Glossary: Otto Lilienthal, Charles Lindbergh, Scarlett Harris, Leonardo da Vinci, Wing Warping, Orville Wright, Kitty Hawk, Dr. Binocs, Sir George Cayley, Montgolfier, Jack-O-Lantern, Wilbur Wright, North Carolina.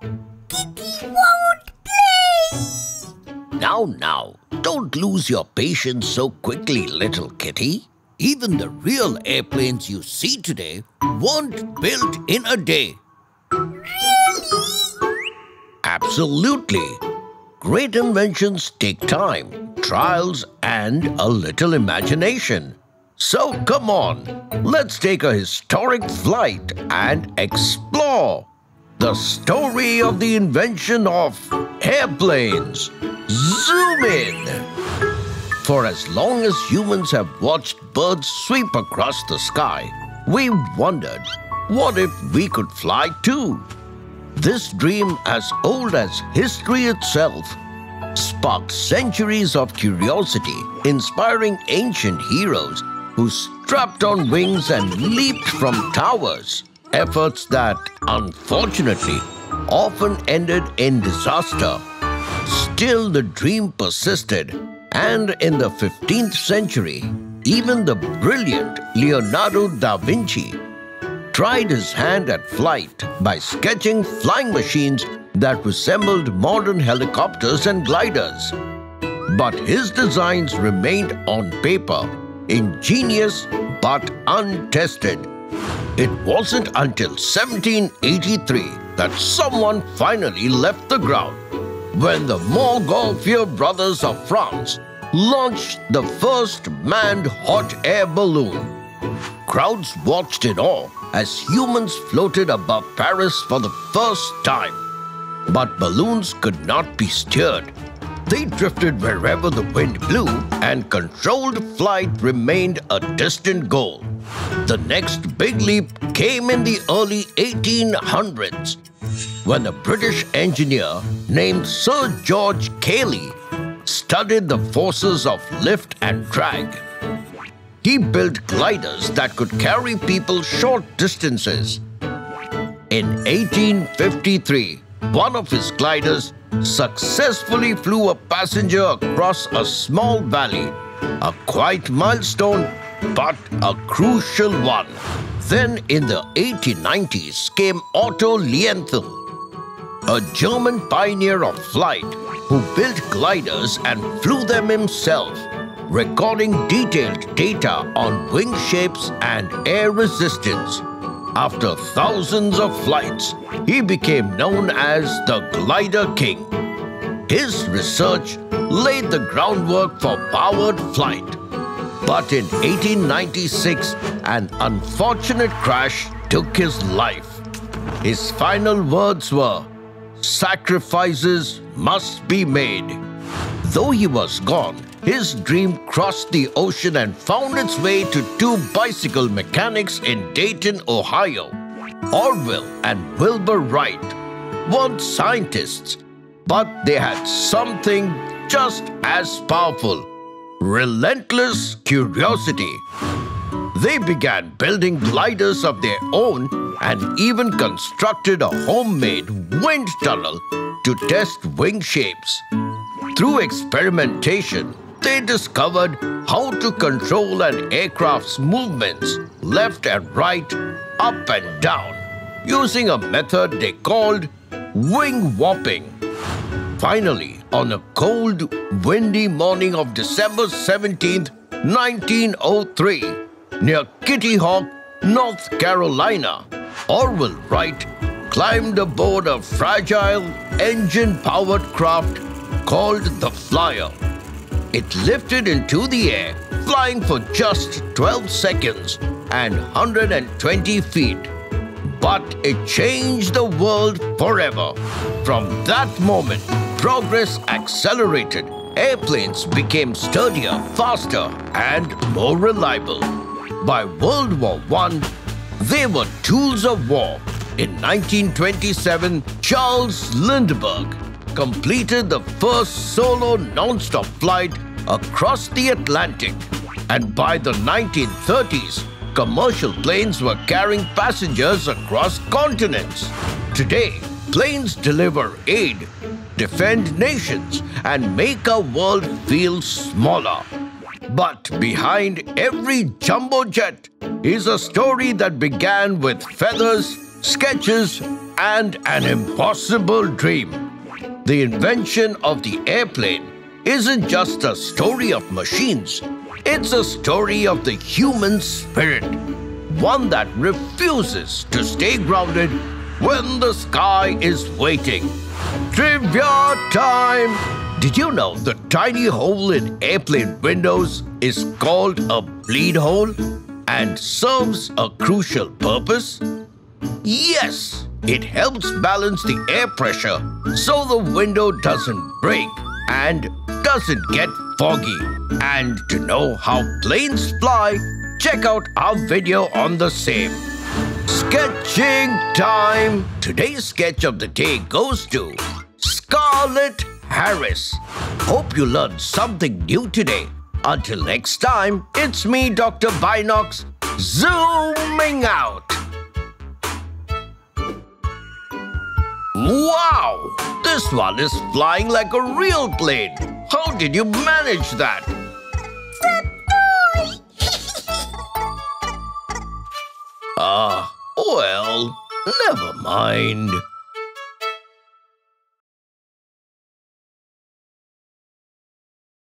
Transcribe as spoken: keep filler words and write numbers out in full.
Kitty won't play! Now, now, don't lose your patience so quickly, little kitty. Even the real airplanes you see today weren't built in a day. Really? Absolutely. Great inventions take time, trials, and a little imagination. So come on, let's take a historic flight and explore the story of the invention of airplanes. Zoom in! For as long as humans have watched birds sweep across the sky, we wondered, what if we could fly too? This dream, as old as history itself, sparked centuries of curiosity, inspiring ancient heroes who strapped on wings and leaped from towers, efforts that, unfortunately, often ended in disaster. Still, the dream persisted, and in the fifteenth century, even the brilliant Leonardo da Vinci tried his hand at flight by sketching flying machines that resembled modern helicopters and gliders. But his designs remained on paper, ingenious but untested. It wasn't until seventeen eighty-three that someone finally left the ground, when the Montgolfier brothers of France launched the first manned hot air balloon. Crowds watched in awe as humans floated above Paris for the first time. But balloons could not be steered. They drifted wherever the wind blew, and controlled flight remained a distant goal. The next big leap came in the early eighteen hundreds, when a British engineer named Sir George Cayley studied the forces of lift and drag. He built gliders that could carry people short distances. In eighteen fifty-three, one of his gliders successfully flew a passenger across a small valley, a quiet milestone, but a crucial one. Then in the eighteen nineties came Otto Lilienthal, a German pioneer of flight who built gliders and flew them himself, recording detailed data on wing shapes and air resistance. After thousands of flights, he became known as the Glider King. His research laid the groundwork for powered flight. But in eighteen ninety-six, an unfortunate crash took his life. His final words were, "Sacrifices must be made." Though he was gone, his dream crossed the ocean and found its way to two bicycle mechanics in Dayton, Ohio. Orville and Wilbur Wright weren't scientists, but they had something just as powerful: relentless curiosity. They began building gliders of their own and even constructed a homemade wind tunnel to test wing shapes. Through experimentation, they discovered how to control an aircraft's movements left and right, up and down, using a method they called wing warping. Finally, on a cold, windy morning of December seventeenth, nineteen oh three, near Kitty Hawk, North Carolina, Orville Wright climbed aboard a fragile, engine-powered craft called the Flyer. It lifted into the air, flying for just twelve seconds and one hundred twenty feet. But it changed the world forever. From that moment, progress accelerated. Airplanes became sturdier, faster, and more reliable. By World War One, they were tools of war. In nineteen twenty-seven, Charles Lindbergh completed the first solo non-stop flight across the Atlantic. And by the nineteen thirties, commercial planes were carrying passengers across continents. Today, planes deliver aid, defend nations, and make our world feel smaller. But behind every jumbo jet is a story that began with feathers sketches, and an impossible dream. The invention of the airplane isn't just a story of machines, it's a story of the human spirit, one that refuses to stay grounded when the sky is waiting. Trivia time! Did you know the tiny hole in airplane windows is called a bleed hole and serves a crucial purpose? Yes, it helps balance the air pressure so the window doesn't break and doesn't get foggy. And to know how planes fly, check out our video on the same. Sketching time! Today's sketch of the day goes to Scarlett Harris. Hope you learned something new today. Until next time, it's me, Doctor Binocs, zooming out. Wow! This one is flying like a real plane. How did you manage that? Ah, uh, well, never mind.